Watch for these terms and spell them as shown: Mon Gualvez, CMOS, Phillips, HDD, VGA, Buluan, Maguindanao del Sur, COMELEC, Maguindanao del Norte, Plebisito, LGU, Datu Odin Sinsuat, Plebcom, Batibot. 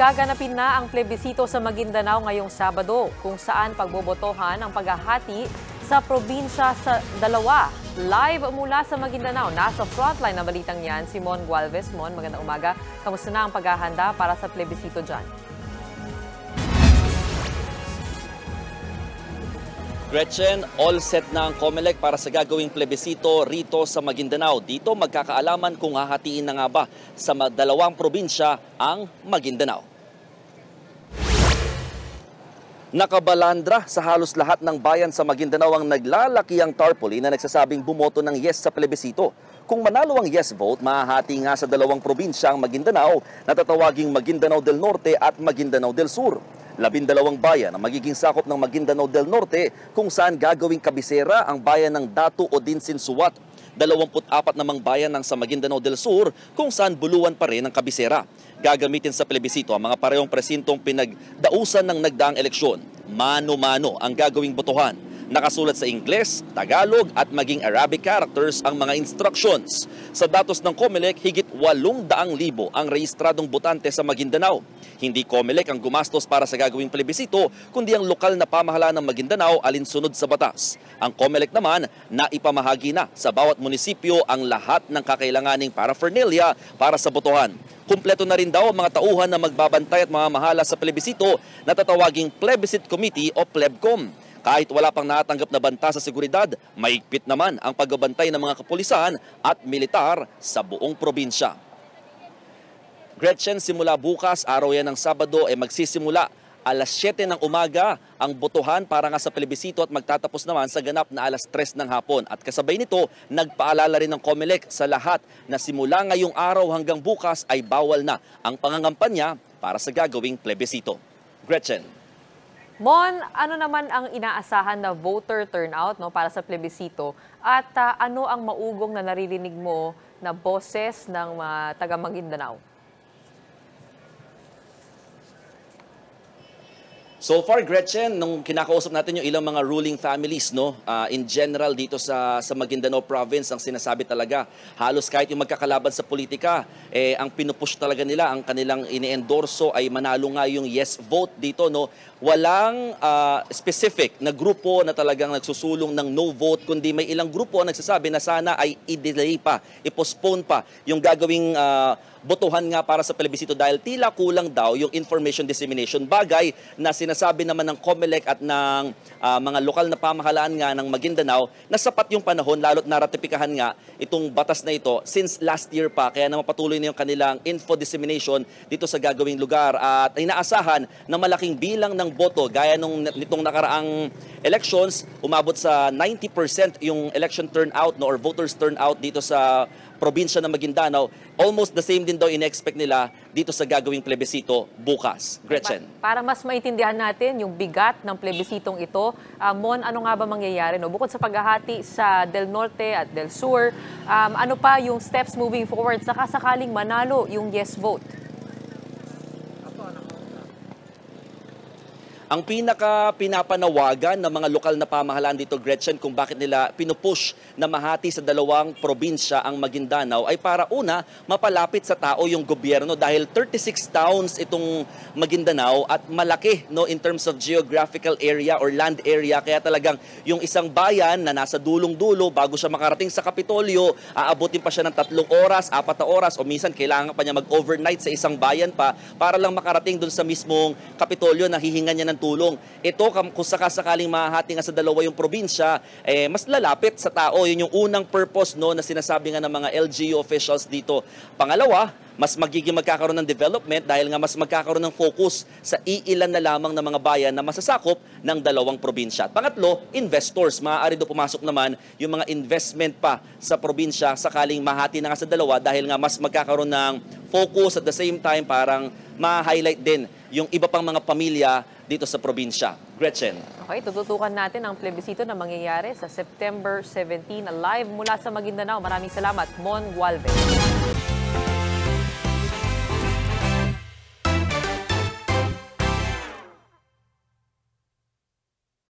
Gaganapin na ang plebisito sa Maguindanao ngayong Sabado, kung saan pagbobotohan ang paghahati sa probinsya sa dalawa. Live mula sa Maguindanao, nasa frontline na balitang yan, si Mon Gualvez. Mon, magandang umaga. Kamusta na ang paghahanda para sa plebisito dyan? Gretchen, all set na ang COMELEC para sa gagawing plebisito rito sa Maguindanao. Dito magkakaalaman kung hahatiin na nga ba sa dalawang probinsya ang Maguindanao. Nakabalandra sa halos lahat ng bayan sa Maguindanao ang naglalaki ang tarpaulin na nagsasabing bumoto ng yes sa plebisito. Kung manalo ang yes vote, mahahati nga sa dalawang probinsya ang Maguindanao na tatawaging Maguindanao del Norte at Maguindanao del Sur. 12 bayan ang magiging sakop ng Maguindanao del Norte kung saan gagawing kabisera ang bayan ng Datu Odin Sinsuat. 24 namang bayan ang sa Maguindanao del Sur kung saan buluan pa rin ang kabisera. Gagamitin sa plebisito ang mga parehong presintong pinagdausan ng nagdaang eleksyon. Mano-mano ang gagawing botohan. Nakasulat sa Ingles, Tagalog at maging Arabic characters ang mga instructions. Sa datos ng COMELEC, higit 800,000 ang rehistradong botante sa Maguindanao. Hindi COMELEC ang gumastos para sa gagawing plebisito, kundi ang lokal na pamahalaan ng Maguindanao alinsunod sa batas. Ang COMELEC naman, naipamahagi na sa bawat munisipyo ang lahat ng kakailanganing paraphernalia para sa botohan. Kumpleto na rin daw ang mga tauhan na magbabantay at mamahala sa plebisito na tatawaging Plebisite Committee o Plebcom. Kahit wala pang natanggap na banta sa seguridad, mahigpit naman ang pagbabantay ng mga kapulisan at militar sa buong probinsya. Gretchen, simula bukas, araw yan ng Sabado, magsisimula alas 7 ng umaga ang botohan para nga sa plebisito at magtatapos naman sa ganap na alas 3 ng hapon. At kasabay nito, nagpaalala rin ng COMELEC sa lahat na simula ngayong araw hanggang bukas ay bawal na ang pangangampanya para sa gagawing plebisito. Gretchen. Mon, ano naman ang inaasahan na voter turnout para sa plebisito at ano ang maugong na naririnig mo na boses ng mga taga Maguindanao? So far, Gretchen, nung kinakausap natin yung ilang mga ruling families, in general dito sa Maguindanao province, ang sinasabi talaga, halos kahit yung magkakalaban sa politika, ang pinupush talaga nila, ang kanilang ine-endorso ay manalo nga yung yes vote dito. Walang specific na grupo na talagang nagsusulong ng no vote, kundi may ilang grupo ang nagsasabi na sana ay i-delay pa, i-postpone pa yung gagawing botohan nga para sa plebisito dahil tila kulang daw yung information dissemination, bagay na sinasabi naman ng COMELEC at ng mga lokal na pamahalaan nga ng Maguindanao na sapat yung panahon, lalo't naratipikahan nga itong batas na ito since last year pa, kaya na mapatuloy na yung kanilang info dissemination dito sa gagawing lugar at inaasahan na malaking bilang ng boto gaya nitong nakaraang elections, umabot sa 90% yung election turnout or voters turnout dito sa probinsya ng Maguindanao. Almost the same din daw in-expect nila dito sa gagawing plebisito bukas. Gretchen. Para mas maintindihan natin yung bigat ng plebisitong ito, Mon, ano nga ba mangyayari? Bukod sa paghahati sa Del Norte at Del Sur, ano pa yung steps moving forward sa kasakaling manalo yung yes vote? Ang pinapanawagan ng mga lokal na pamahalaan dito, Gretchen, kung bakit nila pinupush na mahati sa dalawang probinsya ang Maguindanao ay para una, mapalapit sa tao yung gobyerno dahil 36 towns itong Maguindanao at malaki in terms of geographical area or land area. Kaya talagang yung isang bayan na nasa dulong-dulo bago siya makarating sa Kapitolyo, aabutin pa siya ng 3 oras, 4 oras o minsan kailangan pa niya mag-overnight sa isang bayan pa para lang makarating dun sa mismong Kapitolyo na hihingan niya ng tulong. Ito, kung sakasakaling mahahati nga sa dalawa yung probinsya, mas lalapit sa tao. Yun yung unang purpose na sinasabi nga ng mga LGU officials dito. Pangalawa, mas magiging magkakaroon ng development dahil nga mas magkakaroon ng focus sa iilan na lamang ng mga bayan na masasakop ng dalawang probinsya. At pangatlo, investors. Maaari do pumasok naman yung mga investment pa sa probinsya sakaling mahati na nga sa dalawa dahil nga mas magkakaroon ng focus at the same time parang ma-highlight din yung iba pang mga pamilya dito sa probinsya. Gretchen. Okay, tututukan natin ang plebisito na mangyayari sa September 17 live mula sa Maguindanao. Maraming salamat, Mon Gualvez.